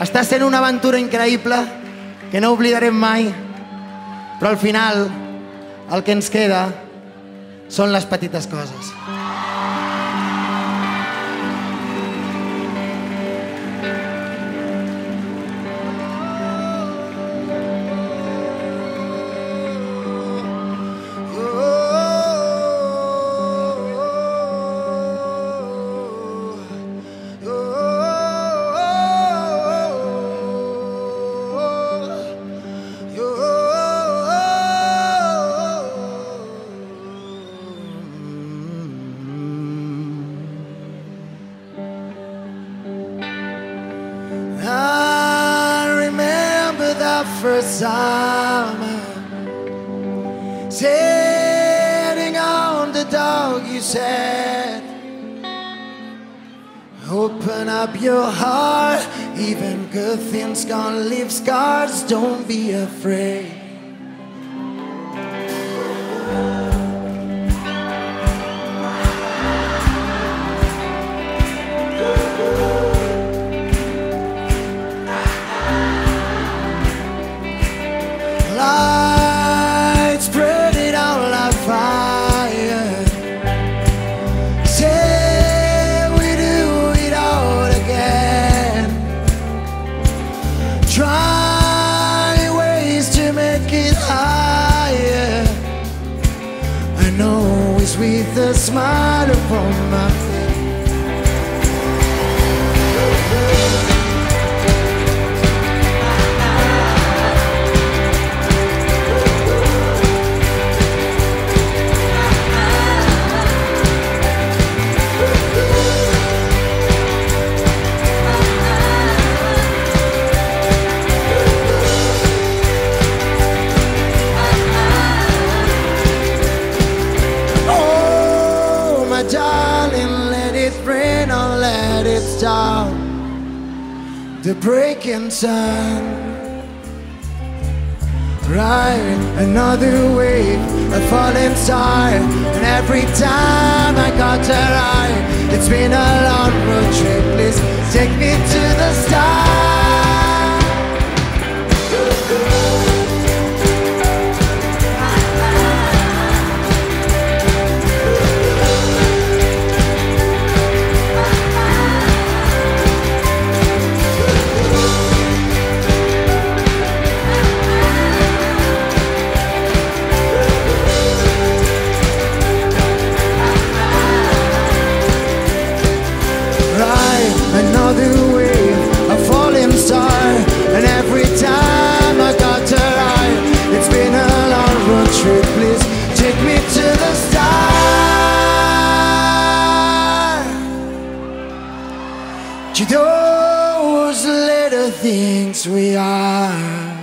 Està sent una aventura increïble que no oblidarem mai, però al final el que ens queda són les petites coses. First time sitting on the dog, you said, open up your heart, even good things gonna leave scars, don't be afraid. With a smile upon my face. Darling, let it rain or let it stop, the breaking sun, ride another wave, a falling star. And every time I got her eye, it's been a long road trip, please take me to the stars. To those little things we are.